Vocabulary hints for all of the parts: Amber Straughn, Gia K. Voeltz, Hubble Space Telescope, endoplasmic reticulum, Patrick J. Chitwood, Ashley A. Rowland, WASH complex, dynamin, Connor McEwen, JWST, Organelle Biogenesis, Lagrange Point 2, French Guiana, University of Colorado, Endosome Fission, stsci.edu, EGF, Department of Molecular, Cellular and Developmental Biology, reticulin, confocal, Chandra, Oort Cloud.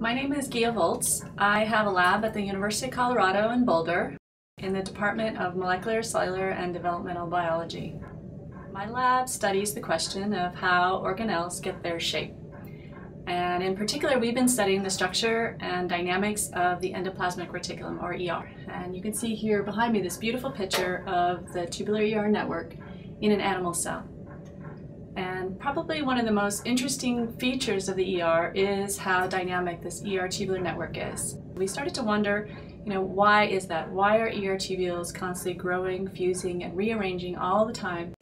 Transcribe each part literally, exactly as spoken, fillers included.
My name is Gia Voeltz. I have a lab at the University of Colorado in Boulder in the Department of Molecular, Cellular and Developmental Biology. My lab studies the question of how organelles get their shape. And in particular, we've been studying the structure and dynamics of the endoplasmic reticulum, or E R. And you can see here behind me this beautiful picture of the tubular E R network in an animal cell. And probably one of the most interesting features of the E R is how dynamic this E R tubular network is. We started to wonder, you know, why is that? Why are E R tubules constantly growing, fusing, and rearranging all the time?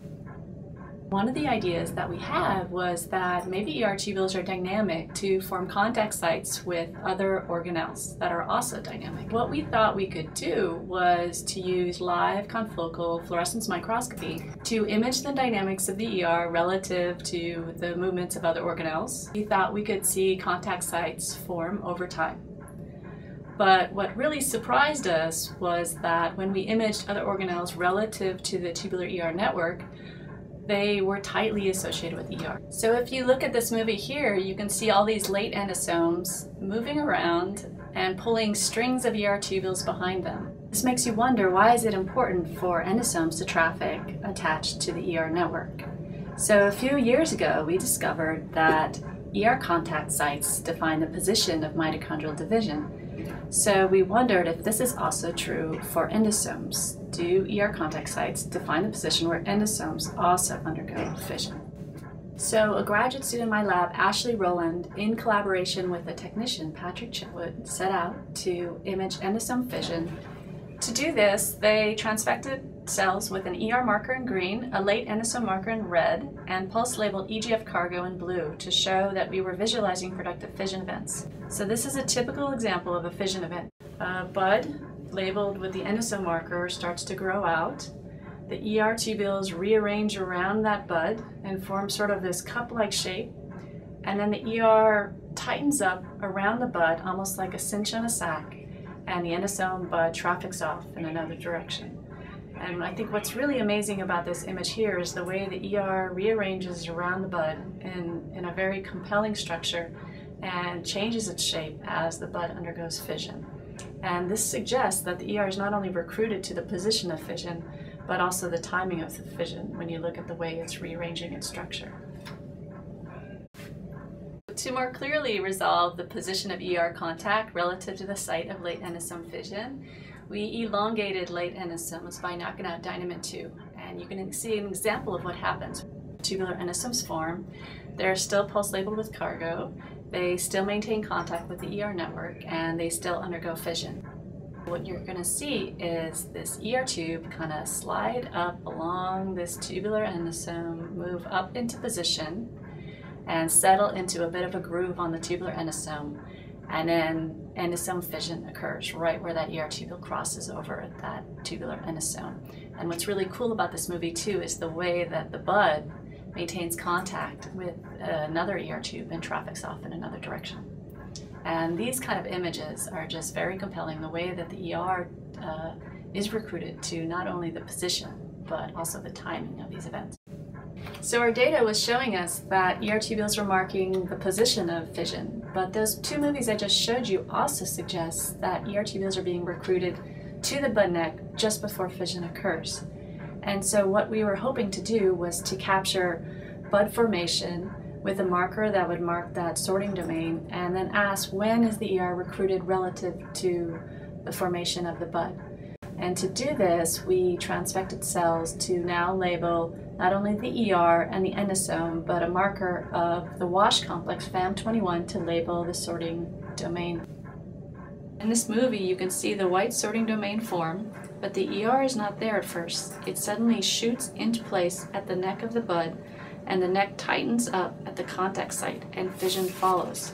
One of the ideas that we had was that maybe E R tubules are dynamic to form contact sites with other organelles that are also dynamic. What we thought we could do was to use live confocal fluorescence microscopy to image the dynamics of the E R relative to the movements of other organelles. We thought we could see contact sites form over time. But what really surprised us was that when we imaged other organelles relative to the tubular E R network, they were tightly associated with E R. So if you look at this movie here, you can see all these late endosomes moving around and pulling strings of E R tubules behind them. This makes you wonder, why is it important for endosomes to traffic attached to the E R network? So a few years ago, we discovered that E R contact sites define the position of mitochondrial division. So we wondered if this is also true for endosomes. Do E R contact sites define the position where endosomes also undergo fission? So a graduate student in my lab, Ashley Rowland, in collaboration with a technician, Patrick Chitwood, set out to image endosome fission. To do this, they transfected cells with an E R marker in green, a late endosome marker in red, and pulse-labeled E G F cargo in blue to show that we were visualizing productive fission events. So this is a typical example of a fission event. A bud labeled with the endosome marker starts to grow out. The E R tubules rearrange around that bud and form sort of this cup-like shape. And then the E R tightens up around the bud, almost like a cinch on a sack, and the endosome bud traffics off in another direction. And I think what's really amazing about this image here is the way the E R rearranges around the bud in, in a very compelling structure and changes its shape as the bud undergoes fission. And this suggests that the E R is not only recruited to the position of fission, but also the timing of the fission when you look at the way it's rearranging its structure. To more clearly resolve the position of E R contact relative to the site of late endosome fission, we elongated late endosomes by knocking out dynamin two, and you can see an example of what happens. Tubular endosomes form, they're still pulse-labeled with cargo, they still maintain contact with the E R network, and they still undergo fission. What you're going to see is this E R tube kind of slide up along this tubular endosome, move up into position, and settle into a bit of a groove on the tubular endosome, and then endosome fission occurs right where that E R tubule crosses over at that tubular endosome. And what's really cool about this movie too is the way that the bud maintains contact with another E R tube and traffics off in another direction. And these kind of images are just very compelling, the way that the E R uh, is recruited to not only the position, but also the timing of these events. So our data was showing us that E R tubules were marking the position of fission, but those two movies I just showed you also suggest that E R tubules are being recruited to the bud neck just before fission occurs. And so what we were hoping to do was to capture bud formation with a marker that would mark that sorting domain, and then ask, when is the E R recruited relative to the formation of the bud? And to do this, we transfected cells to now label not only the E R and the endosome, but a marker of the WASH complex FAM twenty-one to label the sorting domain. In this movie, you can see the white sorting domain form, but the E R is not there at first. It suddenly shoots into place at the neck of the bud, and the neck tightens up at the contact site, and fission follows.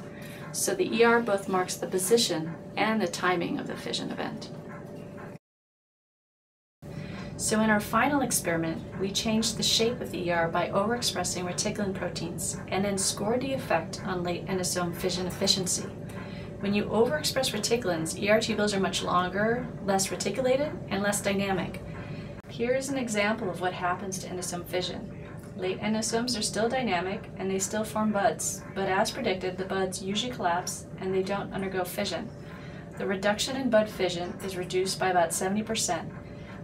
So the E R both marks the position and the timing of the fission event. So in our final experiment, we changed the shape of the E R by overexpressing reticulin proteins and then scored the effect on late endosome fission efficiency. When you overexpress reticulins, E R tubules are much longer, less reticulated, and less dynamic. Here is an example of what happens to endosome fission. Late endosomes are still dynamic and they still form buds, but as predicted, the buds usually collapse and they don't undergo fission. The reduction in bud fission is reduced by about seventy percent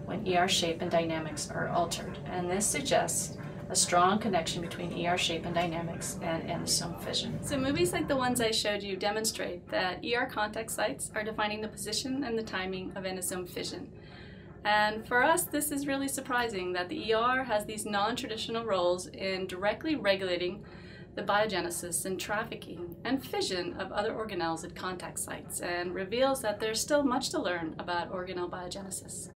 when E R shape and dynamics are altered, and this suggests a strong connection between E R shape and dynamics and endosome fission. So movies like the ones I showed you demonstrate that E R contact sites are defining the position and the timing of endosome fission. And for us, this is really surprising that the E R has these non-traditional roles in directly regulating the biogenesis and trafficking and fission of other organelles at contact sites, and reveals that there's still much to learn about organelle biogenesis.